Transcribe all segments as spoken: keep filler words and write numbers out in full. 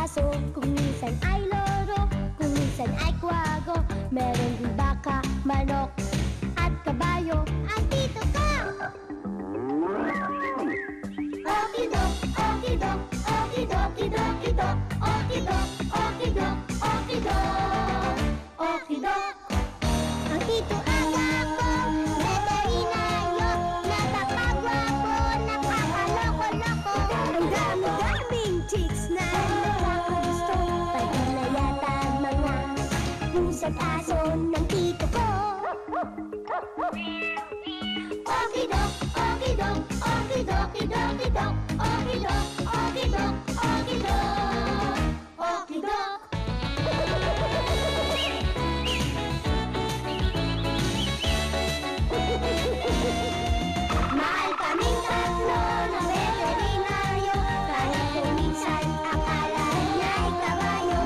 Aso, kung minsan ay loro, kung minsan ay kwago, meron din baka, manok at kabayo. At dito ka! Oki Doki, Oki Doki, Oki Doki Doki Doc, Oki Doki, Oki Doki, Oki Doki, Oki Doki. Ang dito aga ako, veterinaryo, napapagwapo, napakaloko-loko. Ang dami-daming chicks na pusat aso ng tito ko. Oki Doki, Oki Doki, Oki Doki Doki Doc, Oki Doki, Oki Doki, Oki Doki, Oki Doki. Mahal kaming tatlo ng veterinaryo, kahit kung minsan akala niya ay kabayo.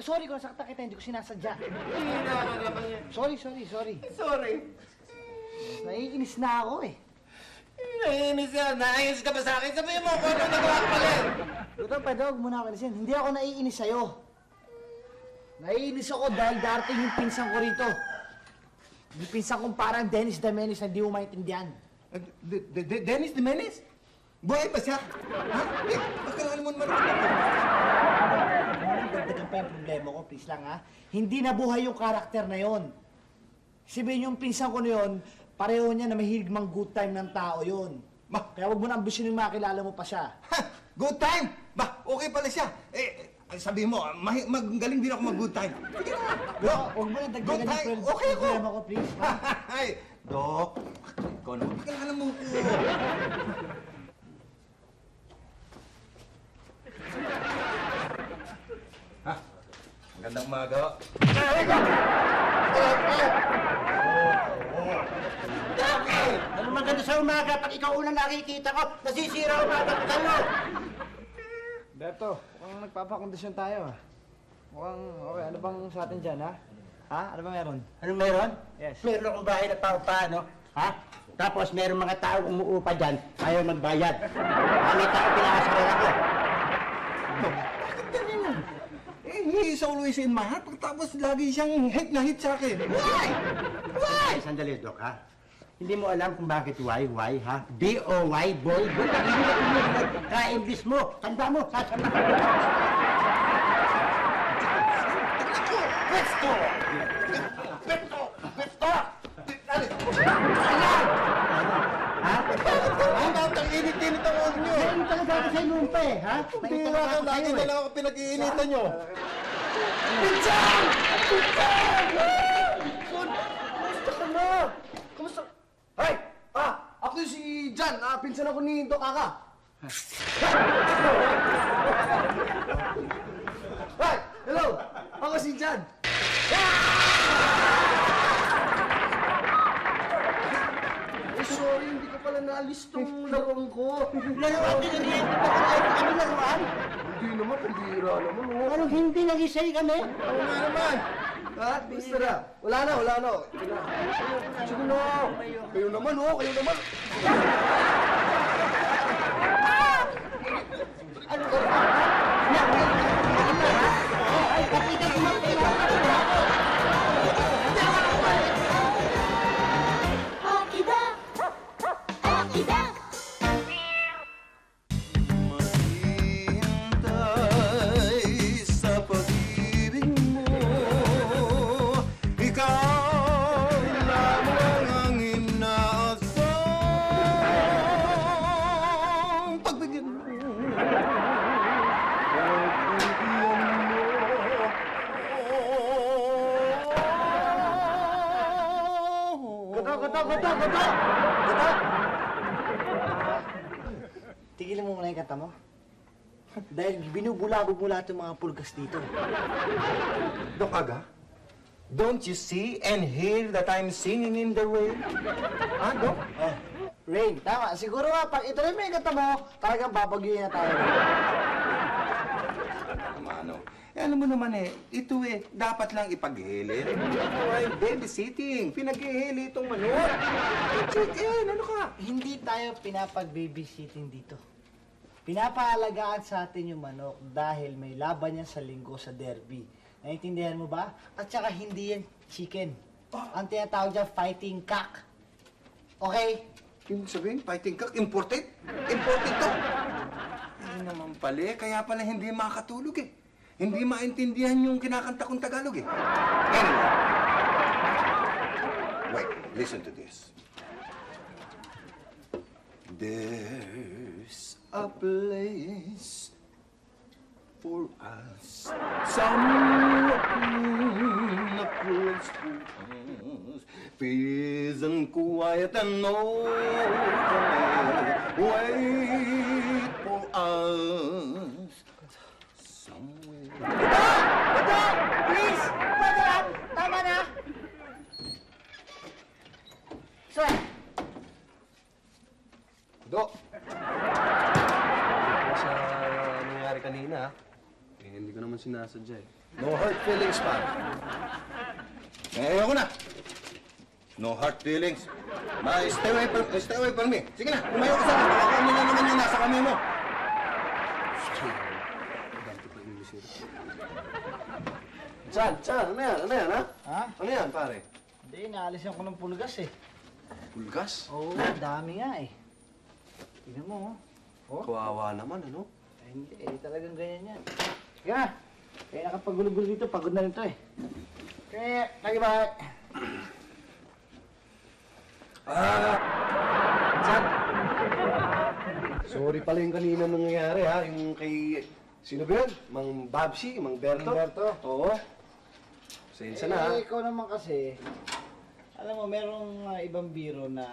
Sorry kung nasakta kita, hindi ko sinasadya. Sorry, sorry, sorry. Sorry. Naiinis na ako eh. Naiinis ka? Naiinis ka ba sa akin? Sabihin mo kung anong nagawa ka pala eh. Ito, pwede huwag muna ako inisin. Hindi ako naiinis sa'yo. Naiinis ako dahil darating yung pinsan ko rito. Yung pinsan kong parang Dennis the Menace na hindi mo maintindihan. Dennis the Menace? Buhay ba siya? Ha? Eh, baka alam mo naman ako. Dagdagan pa yung problema ko, please lang ha. Hindi nabuhay yung karakter na yon. Sabihin yung pinsan ko na yon, pareho niya na mahilig mang good time ng tao yon. Bah, kaya huwag mo na ambisyon yung makilala mo pa siya. Ha! Good time? Bah, okay pala siya. Eh, sabihin mo, magaling din ako mag-good time. Sige na! Dok, huwag mo na dagdagan yung problema ko, please. Ay, Dok, ikaw naman, pakilala mo ko. Ha? Ang gandang umaga ko. Ay, ko! Doki! Doki! Ano man ganda sa umaga? Pag ikaw unang nakikita ko, nasisira umaga ko sa'yo! Berto, mukhang nagpapakondisyon tayo ah. Mukhang, okay, ano bang sa atin dyan ha? Ha? Ano ba meron? Ano meron? Yes. Meron akong bahay na paupa, ano? Ha? Tapos meron mga tao umuupa dyan, ayaw magbayad. Ano tao pinakasakay ako? He is always in my heart, pagkatapos lagi siyang hit na hit sa akin. Why? Why? Sandali, Dok, ha? Hindi mo alam kung bakit why, why, ha? B O Y, boy, boy. Hindi na tumulad ka, English mo. Tanda mo, sasama ka. Besto! Besto! Besto! Besto! Besto! Besto! Ha? Ang init-init ang ulo nyo. Ngayon talaga ako sa inumpa eh, ha? Hindi nga ako, lagi na lang ako pinag-iinitan nyo. Pinsang! Pinsang! Son, kamusta ka na? Kamusta? Ay! Ah! Ako yung si John, ah, pinsan ako ni Doc Aga. Ay! Hello! Ako si John. Sorry, hindi ko pala naalis itong laruan ko. Laruan, tinagyan ko pa kami laruan? Hindi naman, pandira naman. Anong hindi nag-isay kami? Ano nga naman? Ha? Basta na. Wala na, wala na. Sige na. Kayo naman, oh. Kayo naman. Ano ka? Ay, kapita ko na. Kata, kata! Kata! Tigilan mo muna yung kata mo. Dahil binubulabog mo lahat yung mga pulgas dito. Doc Aga, don't you see and hear that I'm singing in the rain? Ah, Doc? Eh, rain. Tama. Siguro nga, pag ito rin mo yung kata mo, talagang babagyuhin na tayo. Tama, ano? Eh, alam mo naman eh, ito eh, dapat lang ipaghilit. Ito ay babysitting. Pinag-ihilit itong manor. Check in, ano ka? Hindi tayo pinapag-babysitting dito. Pinapaalagaan sa atin yung manok dahil may laban niya sa linggo sa derby. Naintindihan mo ba? At saka hindi yan chicken. Ang tinatawag dyan, fighting cock. Okay? Yung sabihin, fighting cock, imported? Imported to? Ay naman pala eh, kaya pala hindi makatulog eh. Hindi maintindihan yung kinakanta kong Tagalog eh. Anyway. Wait, listen to this. There's a place for us. Somewhere across the us. Peace and quiet and no wait for us. Somewhere. Ito! Ito! Please! Pwede lang! Tama na! Sir! Dok! Sa nangyari kanina, ha? Eh, hindi ko naman sinasadya, eh. No hurt feelings, pa. Eh, ayoko na! No hurt feelings. Ma, stay away from, stay away from me. Sige na, umayo ka sa akin. Nakakami na naman yung nasa kami mo. John, John, ano yan? Ano yan, ha? Ha? Ano yan, pare? Hindi, naalisan ko ng pulgas, eh. Pulgas? Oo, dami nga, eh. Tignan mo, oh. Kawawa naman, ano? Ay, hindi, eh. Talagang ganyan yan. Sige na. Kaya nakapagulo-gulo dito, pagod na rin ito, eh. Kaya, lagi ba? Ah! John! Sorry pala yung kanina nangyayari, ha? Yung kay... Sino ba yun? Mang Babsi, Mang Berto? Berto? Oo. Sensa eh, na, ha? Eh, ikaw naman kasi, alam mo, merong uh, ibang biro na,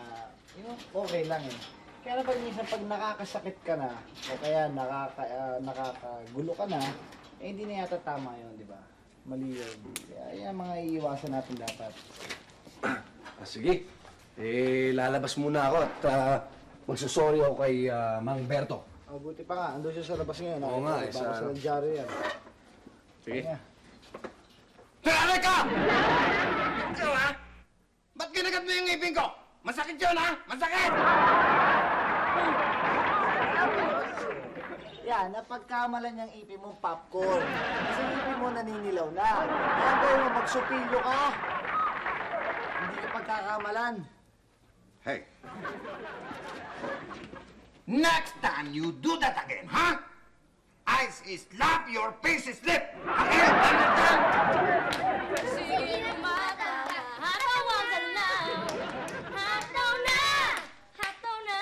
you know, okay lang, eh. Kaya naman minsan, pag nakakasakit ka na, o kaya nakaka, uh, nakakagulo ka na, eh, hindi na yata tama yun, di ba? Mali yun. Kaya yan, mga iiwasan natin dapat. Ah, sige. Eh, lalabas muna ako at uh, magsusorry ako kay uh, Mang Berto. Oh, buti pa nga. Ando siya sa labas ngayon. Oo nga, isa. Baka sa nangyari yan. Sige. Tiyari ka! Ikaw, ha? Ba't ginagat mo yung ngipin ko? Masakit yun, ha? Masakit! Yan, napagkamalan niyang ipin mong popcorn. Kasi ipin mo naninilaw na. Kaya gawin mo, magsupilo ka. Hindi ka pagkakamalan. Hey! Next time you do that again, huh? I slap your face slip. Again, understand? Sige mata, hataw na, hataw na, hataw na,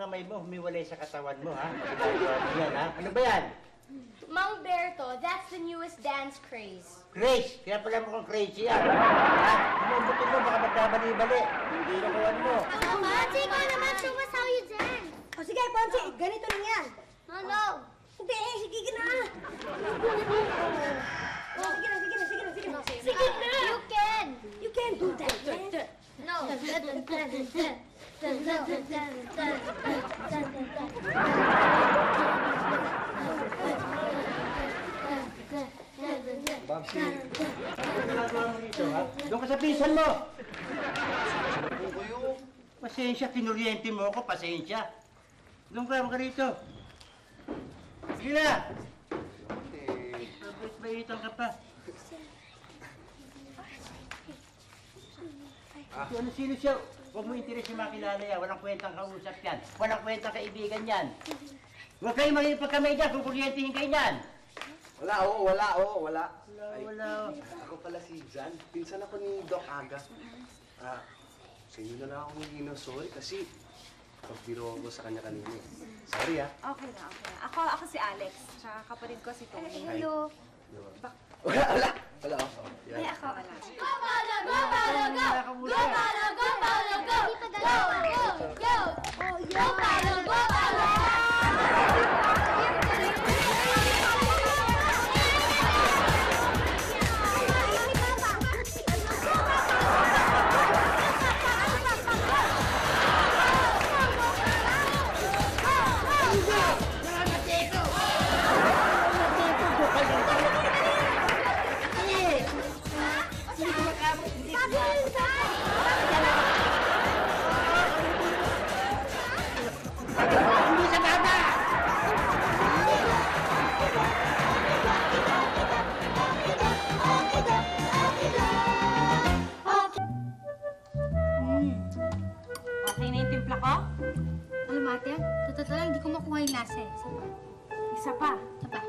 kamay mo humiwalay sa katawan mo, ha? Yan, ha? Ano ba yan? Mang Berto, that's the newest dance craze. Craze? Kaya pala mukhang crazy yan. Ha? Humumbutin mo, baka magkabali-bali. Hindi na kawan mo. Ponce, ikaw naman, show us how you dance. O sige, Ponce, ganito lang yan. Hello? Hindi, eh, sige na. Sige na, sige na, sige na, sige na. Sige na! You can! You can do that, man. No. Babsi, ginagawa mo dito, ha? Doon ka sa pinsan mo! Sabi ko yun. Pasensya, kinuryente mo ako, pasensya. Doon ka, mga rito. Sige na! Abot, baitan ka pa. Ah. Ano sino siya? Huwag mo interes yung makilala yan. Walang kwentang kausap yan. Walang kwentang kaibigan yan. Huwag kayo magiging pagkamay dyan kung kuryentehin kayo yan. Wala, oo, wala, oo, wala. Wala, Ay, wala. Ako pala si John. Pinsan ako ni Doc Aga. Ah, sa inyo na lang ako maging inosol kasi pagbiro ako sa kanya kanina. Sorry, ha? Okay na, okay na. Ako, ako si Alex. Tsaka kapatid ko si Tony. Hey, hello. Bak wala, wala. Wala ako. Ay, ako, wala. Go, Paolo! Go, Paolo! Go! Go, Paolo! Go, Paolo! Go! Go, go, go! Go, Paolo! Go, Paolo! Isa pa. Isa pa.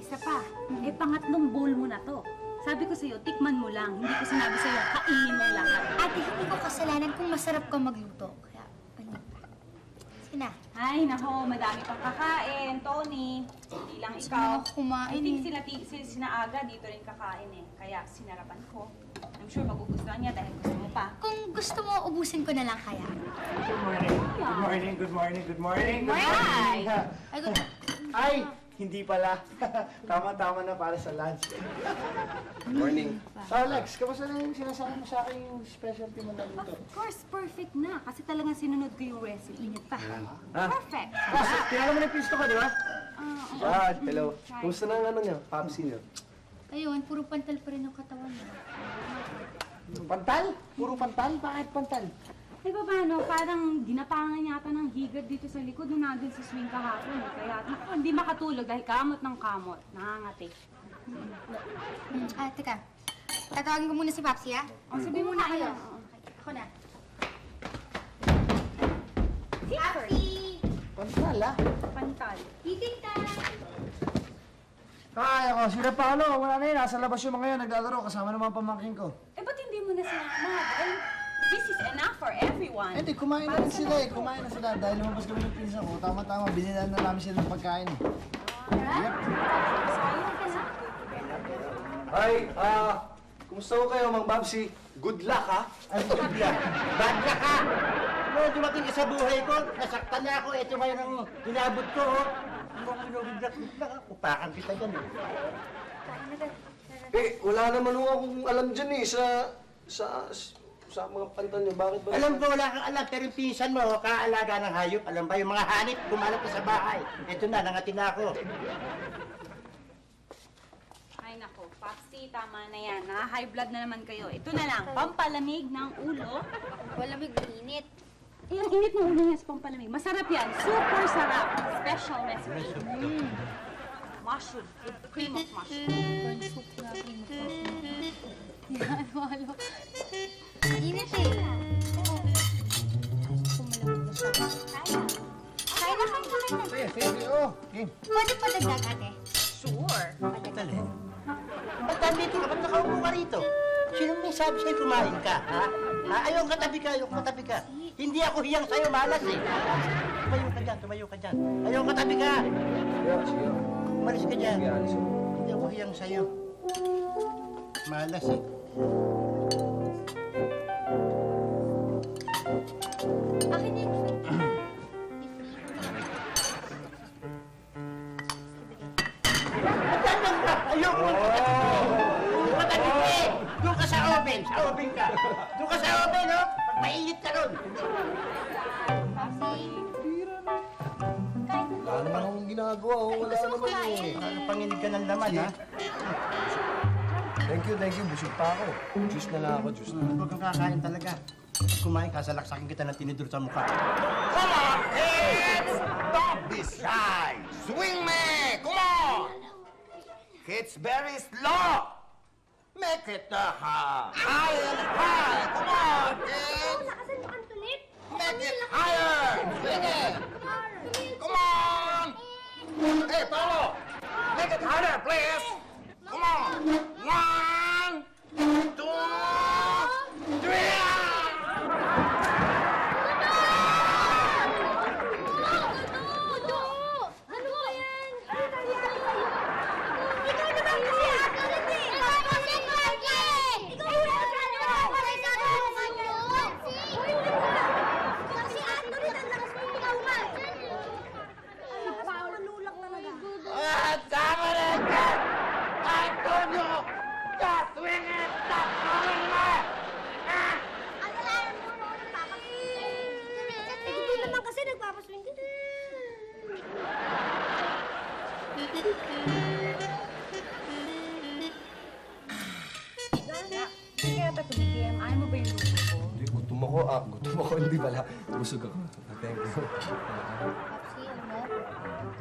Isa pa. Eh, pangatlong bowl mo na to. Sabi ko sa'yo, tikman mo lang. Hindi ko sinabi sa'yo, kainin mo lang. Ate, hindi ko kasalanan kung masarap ka magluto. Kaya, panin pa. Sige na. Ay, nako, madami pang kakain, Tony. Hindi lang ikaw. I think sila, sina Aga dito rin kakain eh. Kaya, sinarapan ko. I'm sure magugustuhan niya dahil gusto mo pa. Kung gusto mo, ubusin ko na lang kaya. Good morning. Good morning, good morning, good morning. Good morning. Ay, good morning. Ay! Hindi pala. Tama-tama na para sa lunch. Good morning. Alex, kamusta na yung sinasabi mo sa akin yung specialty mo na dito? Of course, perfect na. Kasi talagang sinunod ko yung recipe niya pa. Perfect! Kailangan mo na yung pisto ka, di ba? Ah, hello. Kamusta na ang ano niya? Popsi niyo? Ayun, puro pantal pa rin ang katawan niya. Pantal? Puro pantal? Bakit pantal? Ay, ba paano? Parang ginapangan yata ng higad dito sa likod nung nandun sa swing kahapon. Kaya hindi makatulog dahil kamot ng kamot. Nangangati. Ah, teka. Tatawagin ko muna si Papsi, ha? O, sabi muna kayo. Ako na. Papsi! Pantal, ha? Pantal. Eating time! Ay, ako. Sira pa ano. Wala na yun. Nasa labas yung mga yun. Naglalaro. Kasama naman pamangkin ko. Eh, ba't hindi mo na sila? Mahal. This is enough for everyone. Hindi, kumain na sila eh. Kumain na sila. Dahil lumabas kami ng pinsa ko, tama-tama, binilan na namin sila ng pagkain. Alright. Hi, ah, kumusta ko kayo, Mang Babsi? Good luck, ha? Ay, good luck. Bad luck, ha? Noong dumating ka sa buhay ko, nasaktan na ako. Ito ngayon ang hinabot ko, ho. Hindi ako pinag-good luck, good luck, ha? Upakan kita dyan, eh. Eh, wala naman ho akong alam dyan, eh, sa... sa... sa mga pantan niyo, bakit ba? Alam ko, wala kang alam, pero yung pinsan mo, kaalaga ng hayop. Alam ba yung mga hanip, gumalap na sa bahay. Ito na, nangati na ako. Ay nako, Paksi, tama na yan. Naka-high blood na naman kayo. Ito na lang, pampalamig ng ulo. Pampalamig ng init. Eh, ang init ng ulo niya sa pampalamig. Masarap yan, super sarap. Special recipe. Mm. Mushroom, cream of mushroom. Corn soup na cream of mushroom. Yan, walo. Init eh. Kumalamig na siya. Kaya. Kaya na kayo na kayo. Sige, sige. Oh, game. Pwede pa dagdag, ate? Sure. Patali. Ba't nandito ka? Ba't nakaupo ka rito? Sino may sabi sa'yo kumain ka, ha? Ayaw katabi ka, ayaw katabi ka. Hindi ako hiyang sa'yo, malas eh. Tumayo ka dyan, tumayo ka dyan. Ayaw ka, tabi ka. Umalis ka dyan. Hindi ako hiyang sa'yo. Malas eh. Akin eh. Ayaw mo. Matabi ka eh. Doon ka sa oven. Sa oven ka. Doon ka sa oven, no? Pagpainit ka doon. Kasi... Wala naman akong ginagawa, oh. Wala naman eh. Panginig ka ng laman, ha? Thank you, thank you. Busog pa ako. Juice na lang ako, juice na. Huwag kang kakain talaga. Kumain ka, salaksakin kita ng tinidor sa mukha. Come on, kids! Stop this shy! Swing me! Come on! It's very slow! Make it a high! High and high! Come on, kids! Make it higher! Swing it! Come on! Hey, Paolo! Make it harder, please! Come on! One, two, three! Busog ako. Thank you. Kasi, ano,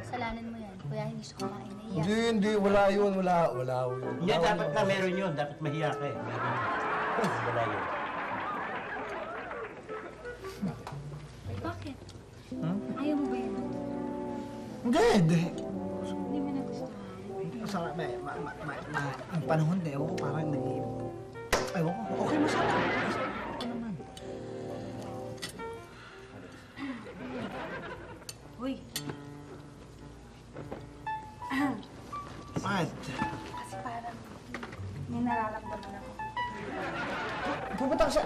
kasalanan mo yan. Kuya, hindi siya kumain. Hindi, hindi. Wala yun. Wala. Wala yun. Hindi, dapat na meron yun. Dapat mahiya ka eh. Meron yun. Wala yun. Bakit? Ayaw mo ba yun? Hindi, hindi. Hindi mo nagustuhan. Masarap eh. Ang panahon na ewan ko parang nag-iip. Ewan ko. Okay, masarap. Uy! What? Kasi parang may nararamdaman ako. Pupunta ka sa...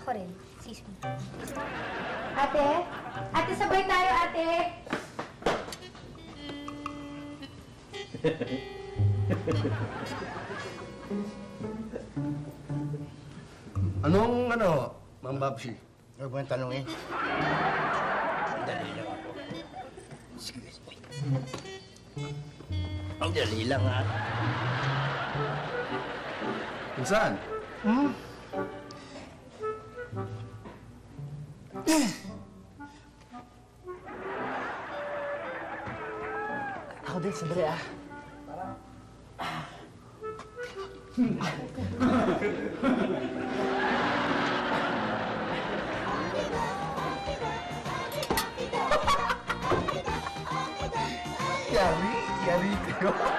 Ako rin. Excuse me. Ate? Ate, sabay tayo, ate! Anong ano, Ma'am Babsi? Huwag mo yung tanong eh. Dali lang ako. Excuse me. Ang dali lang ha. Pinsan? Hmm? Ako din sa dali ah. Parang... Yari, yari kayo. Buti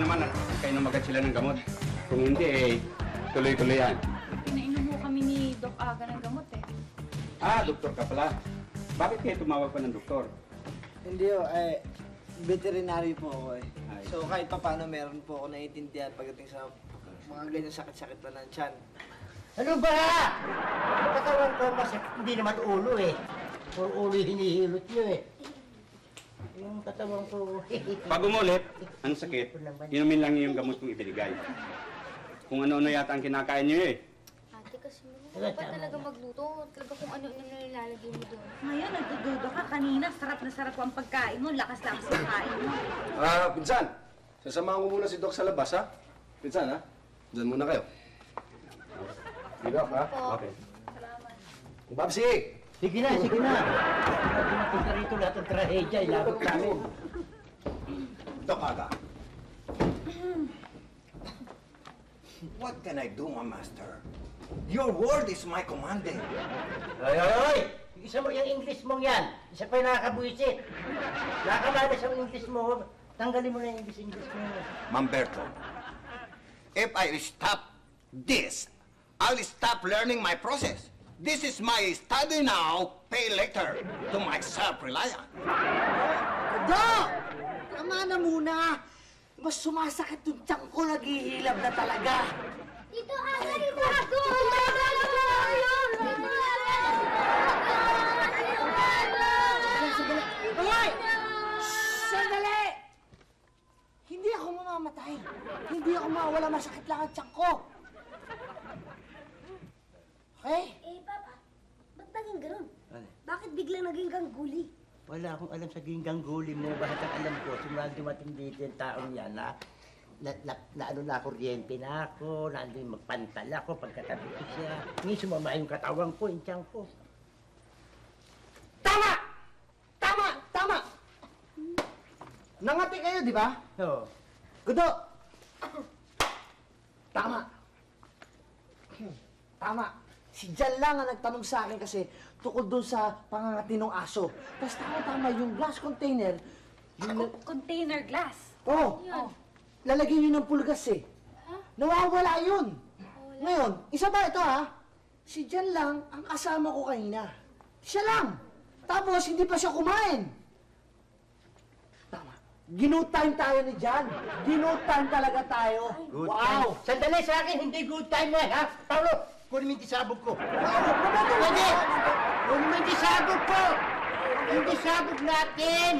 naman at kayo nang magat sila ng gamot. Kung hindi, eh, tuloy-tuloy yan. Pinainom mo kami ni Doc Aga ng gamot eh. Ah, doktor ka pala. Bakit kayo tumawag pa ng doktor? Hindi oh, eh, veterinary po ako eh. Ay. So kahit pa paano meron po ako naiintindihan pagdating sa... mga ganyan sakit-sakit pa ng tiyan. Ano ba? Katawan ko kasi hindi naman ulo eh. Puro ulo hinihilot nyo eh. Yung katawan ko... Pag umulit, ang sakit, inumin lang yung gamot kong ibinigay. Kung ano-ano yata ang kinakain nyo eh. Ate kasi naman pa talaga magluto. Talaga kung ano-ano nilalagay mo doon. Ngayon, nagdududo ka kanina. Sarap na sarap ang pagkain mo. Lakas-lakas ang kain mo. Ah, pinsan. Sasamahan ko muna si Doc sa labas ha. Pinsan ha. Diyan muna kayo. Dito ka? Okay. Salamat. Babsi! Sige na, sige na. Hindi napunta rito lahat ang trahedya. Ilabot namin. Dok Aga. What can I do, my master? Your word is my commanding. Ay, ay, ay! Isa mo yung English mong yan. Isa pa yung nakakabuisit. Nakakamalas ang English mo. Tanggalin mo na yung English-English mo. Mamberto, if I stop this, I'll stop learning my process. This is my study now, pay later to my self-reliance. Doc! Tama na muna. Mas sumasakit yung tiyang ko, naghihilab na talaga. Dito aga, dito ako! Hoy! Sandali! Hindi ako mamamatay. Hindi ako mawala, masakit lang ang tiyang ko. Okay? Eh, Papa, ba't naging ganun? Ano? Bakit biglang naging gangguli? Wala akong alam sa gingganggulim mo. Bakit ang alam ko, simula dumating dito yung taong yan, na, na, na, na ano na ako, kuryente na ako, na ano yung magpantala ko pagkatabi ko siya. Ngayon sumama yung katawan ko, yung tiyang ko. Tama! Tama! Tama! Nangati kayo, di ba? Oo. Gudo! Tama! Tama! Si Jan lang ang nagtanong sa akin kasi tukol doon sa pangangati ng aso. Tapos tama-tama yung glass container, yung... Container glass? Oo. Oh, oh. Lalagyan yun ng pulgas eh. Huh? Nawawala yun. Oh, ngayon, isa ba ito ha? Si Jan lang ang kasama ko kanina. Siya lang. Tapos hindi pa siya kumain. Tama. Ginood time tayo ni Jan. Ginood time talaga tayo. Good wow. Time. Sandali sa akin, hindi good time na ha? Paolo! Kunin mo yung tisabog ko. Paolo, kumagod mo! Pwede! Kunin mo yung tisabog ko! Yung tisabog natin!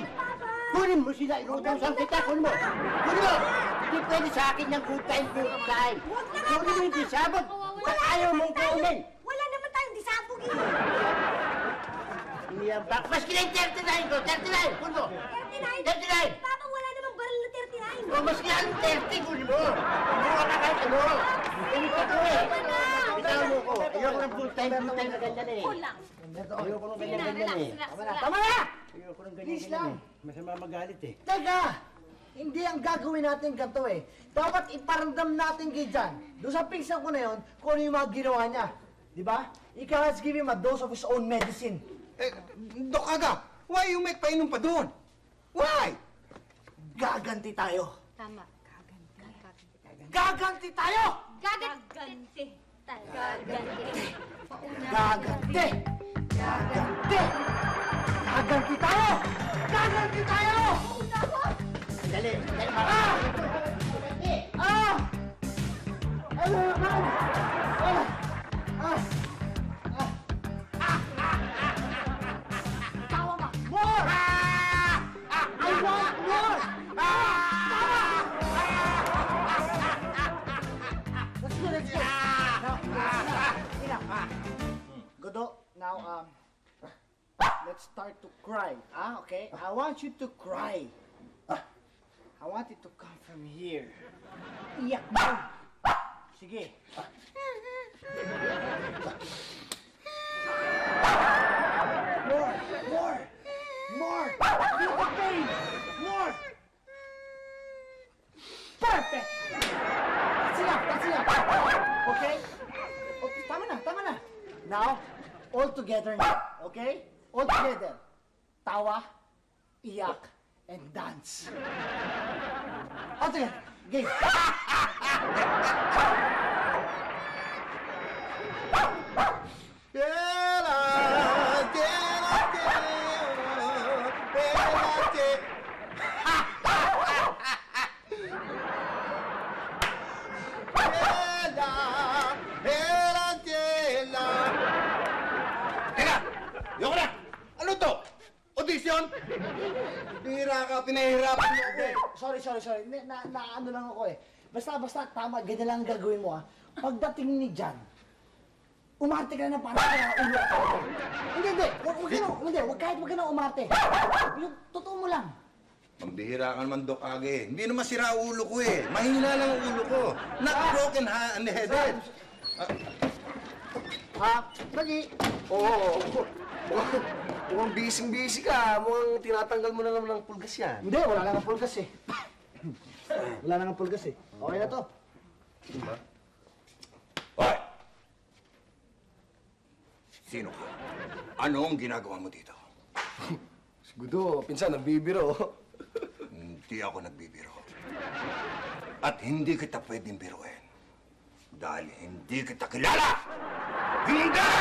Kunin mo sila, inuutang saan kita, kunin mo! Kunin mo! Hindi pwede sa akin ng good time, good time! Kunin mo yung tisabog! Saan ayaw mong kunin! Wala naman tayong tisabog eh! Hindi yan ba? Maski na yung thirty-nine ko! thirty-nine! Kunin mo! thirty-nine! Papa, wala namang baril na thirty-nine! O, maski na yung thirty, kunin mo! Kunin ka kahit ano! Kunin ka ko eh! Ayoko ng full time, full time na ganyan eh. Kulang. Ayoko ng ganyan ganyan eh. Tama na! Ayoko ng ganyan ganyan eh. Masama magalit eh. Teka! Hindi ang gagawin natin ganito eh. Dapat iparamdam natin kay Jan. Doon sa pinsan ko na yun, kung ano yung mga ginawa niya. Diba? Ika has give him a dose of his own medicine. Eh, Doc Aga, why you make painom pa doon? Why? Gaganti tayo. Tama. Gaganti. Gaganti tayo! Gaganti. Gaganti! Gaganti! Gaganti! Gaganti tayo! Gaganti tayo! Dali! Dali! Ah! Ah! Ano naman? Ah! Ah! Ah! Ah! Tawa ba? More! Ah! Ah! I want more! Ah! Tawa! Let's go! Let's go! Godo, now, um, let's start to cry, ah, okay? I want you to cry. I want it to come from here. Yeah. Sige. More, more, more. Feel the pain. More. Perfect. That's enough, that's enough. Okay? Okay, tama na, tama na. Now, all together now, okay? All together. Tawa, iyak, and dance. All together. Game. Pinahira ka, pinahirapan mo ako eh. Sorry, sorry, sorry. Na, na ano lang ako eh. Basta, basta, tama, ganyan lang ang gagawin mo ah. Pagdating ni Jan, umarte ka na ng parang ulo ako. Hindi, hindi. Huwag ka na, hindi. Huwag kahit huwag ka na umarte. Yung totoo mo lang. Mambihira ka naman, Doc Aga eh. Hindi naman sira ulo ko eh. Mahina lang ang ulo ko. Not broken and headed. Ah, lagi. Oo. Mukhang busy-busy ka. Mukhang tinatanggal mo na naman ng pulgas yan. Hindi, wala lang ang pulgas eh. Wala lang ang pulgas eh. Okay na to. Diba? Oy! Sino ka? Anong ginagawa mo dito? Sigudo, pinsan, nagbibiro. Hindi ako nagbibiro. At hindi kita pwedeng biruin. Dahil hindi kita kilala! Hindi!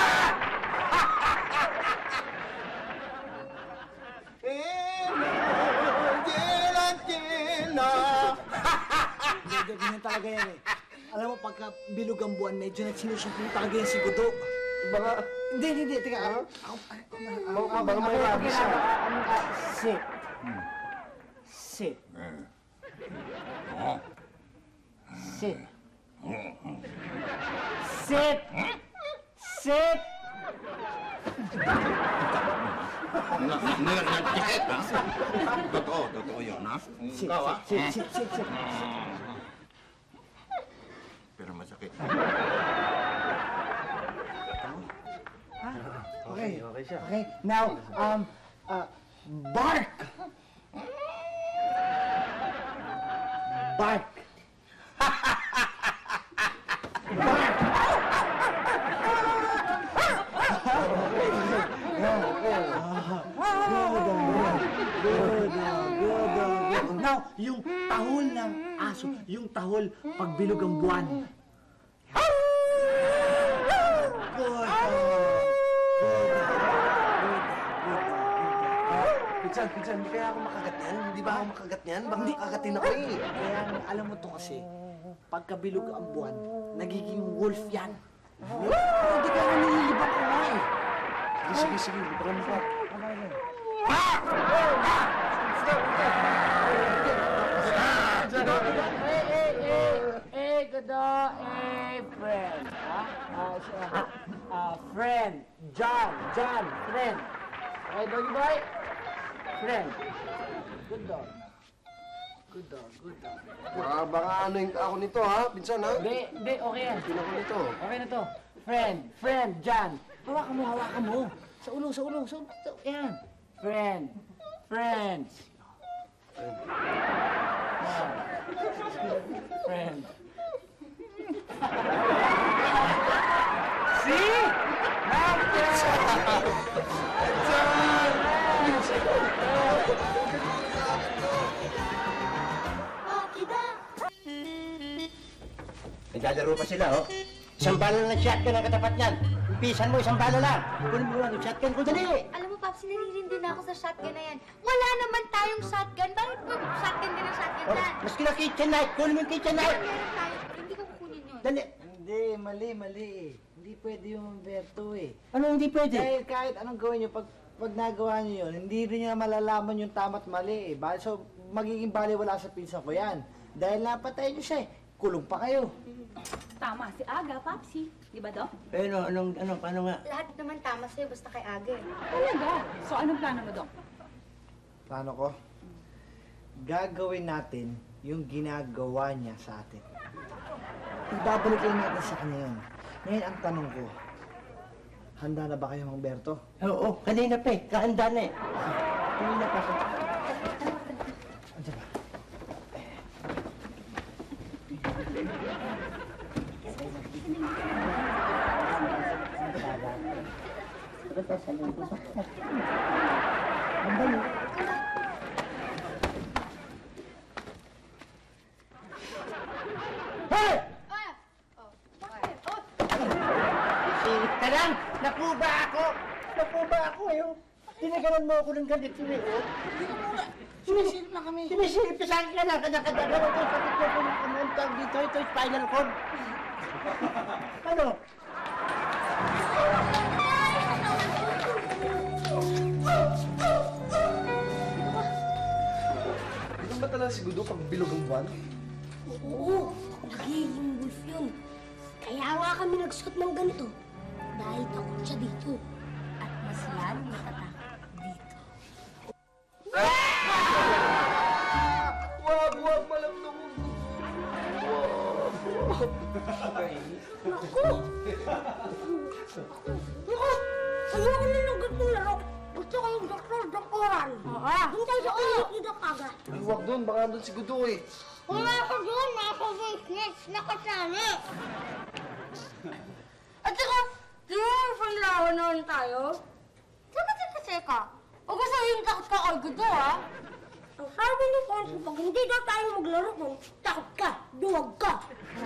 Ganyan talaga yan eh. Alam mo, pagka bilog ang buwan, medyo nagsinusyon ko talaga yan si Gudo. Baka... Hindi, hindi, teka. Ano? Baka, baka may labis siya. Sit. Sit. Sit. Sit. Sit. Nag-tikit, ha? Totoo, totoo yun, ha? Ikaw, ha? Sit, sit, sit, sit. Pero masakit. Okay, okay siya. Okay, now, um, uh, bark! Bark! Bark! Now, yung tahol ng aso, yung tahol pagbilog ang buwan. Pinsan, pinsan, hindi kaya ako makagat yan. Hindi ba ako makagat yan? Baka nakakatin ako eh. Kaya alam mo to kasi, pagkabilog ang buwan, nagiging wolf yan. Hindi kaya nililibang ko nga eh. Sige, sige, sige. Libra mo ka. Friend, John, John, friend. Hey, doggy boy. Friend. Good dog. Good dog, good dog. Ah, baka ano yung ako nito ha, pinsan ha? Hindi, hindi, okay yan. Pino ko nito. Okay na to. Friend, friend, John. Hawakan mo, hawakan mo. Sa ulo, sa ulo, sa ulo. Yan. Friend, friends. Friend. See? Naglalaro pa sila, oh. Isang bala lang shotgun ang katapat niyan. Umpisan mo, isang bala lang. Kunin mo lang yung shotgun ko, dali. Alam mo, Pops, naririndihan ako sa shotgun na yan. Wala naman tayong shotgun. Bakit mo shotgun din ang shotgun lang? Mas kina kitchen knife. Kunin mo yung kitchen knife. Meron tayo. Hindi ko kukunin yun. Dali. Hindi, mali, mali. Hindi pwede yung Humberto, eh. Ano hindi pwede? Dahil kahit anong gawin nyo, pag, pag nagawa nyo yun, hindi rin nyo malalaman yung tama't mali, eh. So, magiging baliwala sa pinsa ko yan. Dahil napatay nyo siya, eh. Kulong pa kayo. Tama si Aga, Papsi. Di ba, Doc? Pero anong, anong, paano nga? Lahat naman tama sa'yo, basta kay Aga. Talaga? So, anong plano mo, Doc? Plano ko? Gagawin natin yung ginagawa niya sa atin. Ibabalik lang natin sa kanya yun. Ngayon, ang tanong ko, handa na ba kayo, Humberto? Oo, oo. Kanina pa eh. Kahanda na eh. Kanina pa siya. Andiyan ba? Hey! Sinta lang! Nakuba ako! Nakuba ako eh! Tinagalan mo ako ng ganit yun eh! Sinisilip na kami! Sinisilip na saan ka lang! Kadang-kadang ako sa sakit ko ng kumuntang dito. Ito yung spinal cord. Ano? Ito ba talaga si Gudo pag bilog ang buwan? Oo, nagiging wolf yun. Kaya nga kami nagsuot ng ganito. Dahil takot siya dito. At mas lalo natatakot dito. Wag, wag, malamdong mo. Wag, wag. Naku! Naku! Ayaw ko nilugod ng laro. Gusto kayong doktor, doktoran. Doon tayo sa ulit ni Doc Aga. Huwag doon, baka doon si Gudo eh. Wala ako doon, nasa business, nakasali. At saka, di ba may panglawan naman tayo? ka. Huwag ka sabihin takot ka kay Gudo, ha? Ang sabi ni Fonsi, pag hindi daw tayo maglaro nun, takot ka, duwag ka.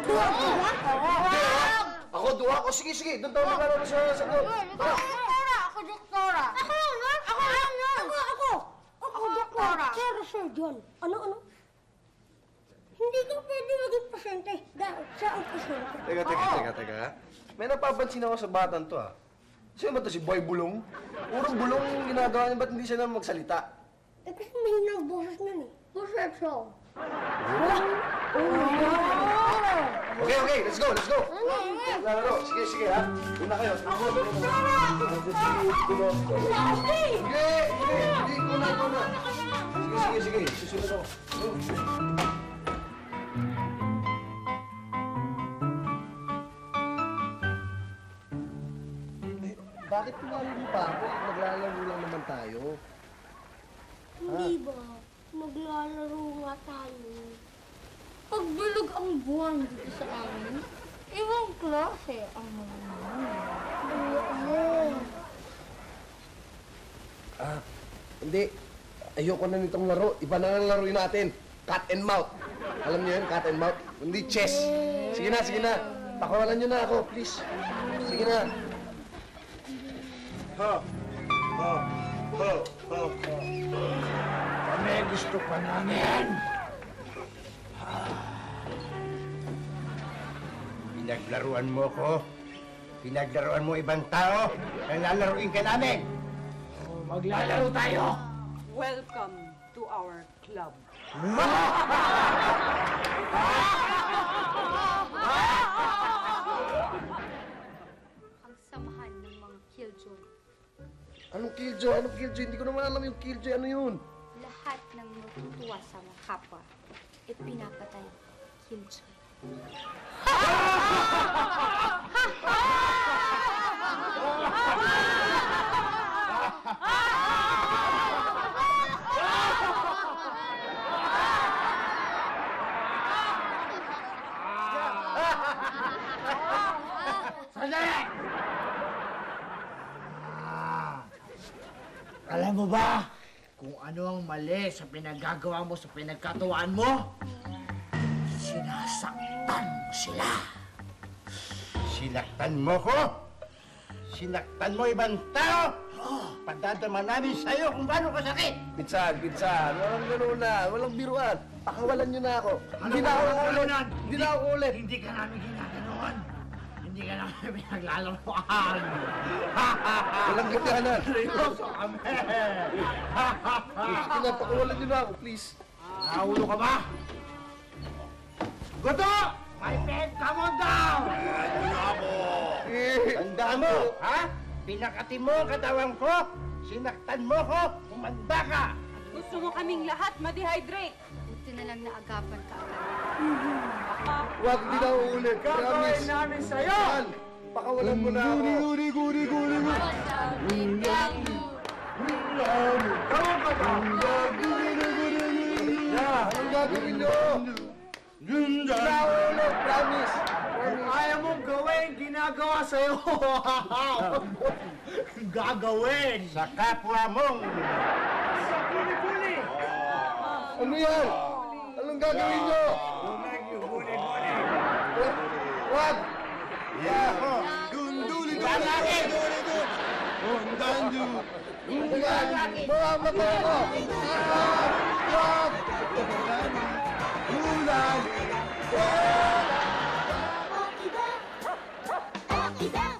Duwag ka, ha? Duwag! Ako, duwag ko. Sige, sige. Doon tayo maglaro na siya sa doon. Doktora! Ako, doktora! Ako, nun! Ako, nun! Ako, ako! Ako, doktora! Sir, Sir John. Ano, ano? Hindi ka pwede maging pasyente. Dahil siya ang pasyente. Teka, teka, teka, teka. May napapansin ako sa batang to, ha? Siya ba ito si Boy Bulong? Urong Bulong ginagawa niya, ba't hindi siya na magsalita? Eh, kasi mahina ang boses nun, eh. Boses siya. Okay, okay. Let's go, let's go. Lalo, sige, sige, ha? Una kayo. Ako, doktora! Ako, doktora! Sige, sige. Hindi, kuna, kuna. Sige, sige, sige. Susunod ako. Bakit tumalim mo pa ako? Maglalaro lang naman tayo. Hindi ba? Maglalaro nga tayo. Pagbilog ang buwan dito sa amin, ibang klase ang mga naman. Ah, hindi. Ayoko na nitong laro. Iba na lang laruin natin. Cat and mouth. Alam niyo yun, cat and mouth? Hindi chess. Sige na, sige na. Pakawalan niyo na ako, please. Sige na. Ho! Ho! Ho! Ho! Kami gusto pa namin! Pinaglaruan mo ko. Pinaglaruan mo ibang tao. Nalalaruin ka namin. Oh, maglalaro tayo! Welcome to our club. Ang samahan ng mga killjoy. Anong killjoy? Anong killjoy? Hindi ko naman alam yung killjoy. Ano yun? Lahat ng matutuwa sa mga kapwa, e pinapatay killjoy. Sandali! Alam mo ba kung ano ang mali sa pinagagawa mo, sa pinagkatuwaan mo? Sinasaktan mo sila. Sinaktan mo ko? Sinaktan mo ibang tao? Oh. Padadama namin sa'yo kung paano ka sakit. Pinsan, pinsan, walang ganoon na, walang biruan. Pakawalan niyo na ako. Ano hindi na ako ulit. Hindi na ako ulit. Hindi ka namin ginaganoon. Hindi ka naman pinaglalaroan. Walang gatihanan. Seryoso kami. Pinapakawalan nyo na ako, please. Naulo ka ba? Goto! My friend, come on down! Tandaan mo, ha? Pinakati mo katawan ko. Sinaktan mo ko. Kumanda ka. Gusto mo kaming lahat ma-dehydrate. Buti na lang naagapan ka agad. Huwag din na uulit. Gagawin namin sa'yo! Pakawalan mo na ako. Guri, guri, guri, guri. Kawan ka ba? Guri, guri, guri. Ang gagawin nyo. Na ulit, promise. Ayaw mong gawin, ginagawa sa'yo. Gagawin. Sa kapwa mong. Sa puli-puli. Ano yan? Anong gagawin nyo? What? Yeah. Dunduli, dunduli, dunduli. Undandu. Undandu. Mama ko. Stop. Ulan. Oki Doc. Oki Doc.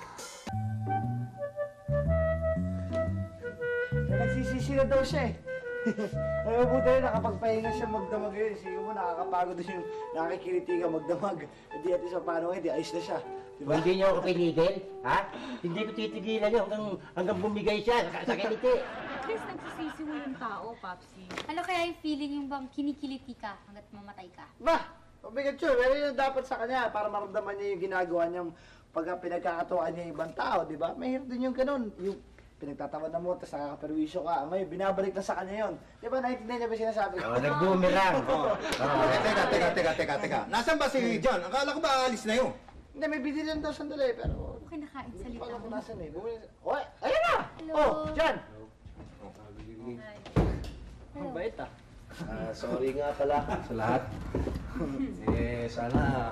Nagsisisi na daw siya eh. Ayaw po tayo, nakapagpahinga siya magdamag yun. Sige mo, nakakapagod din yung nakikiliti ka magdamag. Hindi natin sa paano hindi, ayos na siya. Diba? Hindi niyo ako pinigil, ha? Hindi ko titigilan niyo hanggang, hanggang bumigay siya sa kiliti. At least nagsisisi mo yung tao, Papsi. Ano kaya yung feeling yung bang kinikiliti ka hanggat mamatay ka? Bah! Mabigat siya, pero yun dapat sa kanya para maramdaman niya yung ginagawa niyang pagka pinagkakatuwaan niya yung ibang tao, di ba? Mahirap din yung ganun. Yung pinagtatawa na mo, tapos nakakaperwisyo ka. May binabalik na sa kanya yun. Di ba, naiintindihan niya ba sinasabi ko? Oo, nag-boomerang. Teka, teka, teka, teka, teka. Nasaan ba si John? Akala ko ba alis na yun? Hindi, may bidil lang daw sandali, pero... Huwag kayo nakain sa lita. Hindi ko pala kung nasan eh. Bumili sa... Oye, ayun na! Oh, John! Mm. Ang bait ah. Uh, sorry nga pala sa lahat. Eh, sana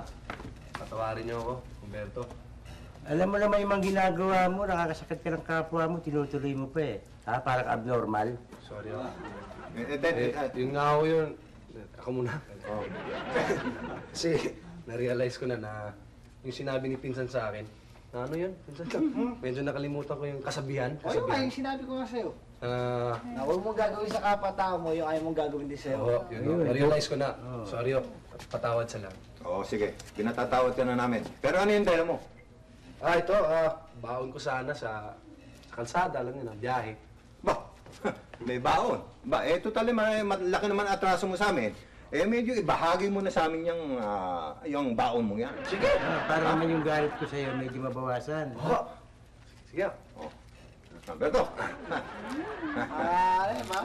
patawarin niyo ako, Humberto. Alam mo naman yung mga ginagawa mo, nakakasakit ka ng kapwa mo, tinutuloy mo pa eh. Ah, parang abnormal. Sorry ah. Eh, eh, yun nga ako yun. Ako muna. Oh. Kasi, na-realize ko na na yung sinabi ni Pinsan sa akin, na ano yun, Pinsan? Medyo nakalimutan ko yung kasabihan. Ayun nga, yung sinabi ko nga sa'yo. Uh, na huwag mong gagawin sa kapatao mo yung ayaw mong gagawin din sa'yo. Oo, yun nga. Na-realize ko na. Oh. Sorry, oh. Patawad sa lang. Oo, sige. Pinatatawad ka na namin. Pero ano yung dahil mo? Ah, ito, ah, baon ko sana sa, sa kalsada, alam nyo na, biyahe. Ba? May baon? Ba, eh, totally, malaki naman atraso mo sa amin. Eh, medyo ibahagi mo na sa amin yung, uh, yung baon mo yan. Sige! Ah, para ah. naman yung galit ko sa'yo, medyo mabawasan. Oo. Sige. Oo. Alberto! Ah, alam ba?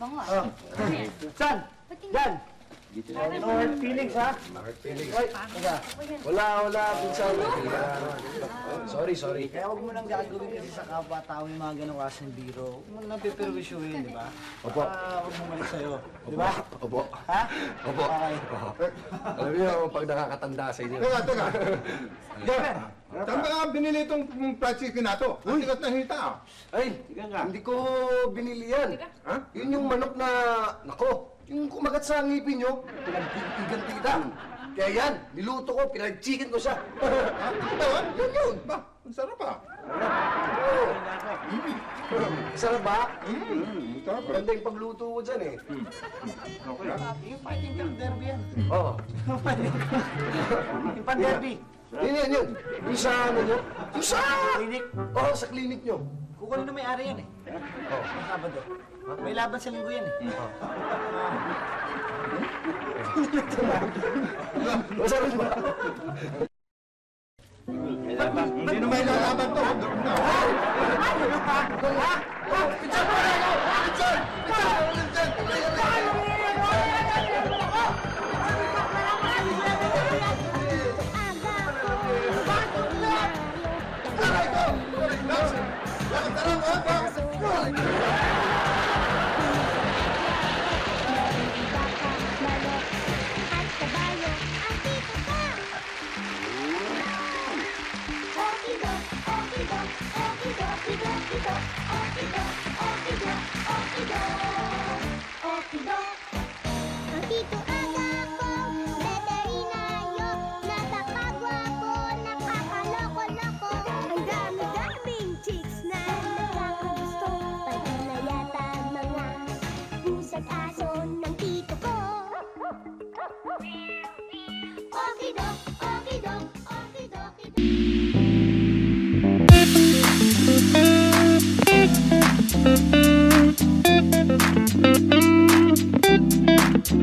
Bango ah. San? Yan! No hard feelings, ha? No hard feelings. Wala, wala. Sorry, sorry. Kaya huwag mo nang gagawin kasi sa kapatao yung mga ganong kasing biro. Huwag mo nang piperwisyuhin, di ba? Opo. Huwag mo malik sa'yo, di ba? Opo. Ha? Opo. Alam niyo, pag nakakatanda sa inyo. Teka, teka. Teka. Saan ka binili itong fried chicken na ito? Ang tigas na hita, ah. Ay, hindi ko binili yan. Yun yung manok na... Nako. Yung kumagat sa ngipin nyo, pinagtigan-tigan. Kaya yan, niluto ko, pinag-chicken ko siya. Tawan? Yan yun! Ba? Ang sarap ah! Sarap ba? Mmm! Ganda yung pagluto ko dyan eh. Okay lang. Yung fighting pan-derby yan. Oo. Yung pan-derby. Yan yan yun. Yung sa ano nyo? Yung sa... Klinik? Oo, sa klinik nyo. Kukunin na may-ari yan eh. Oo. Nakabado. May laban sa linggo yan eh. Masarap ba? May laban. Hindi naman yung laban to. Ha? Ha? Ha? Ha? Pichon! Pichon! Pichon! Pichon!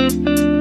Thank you.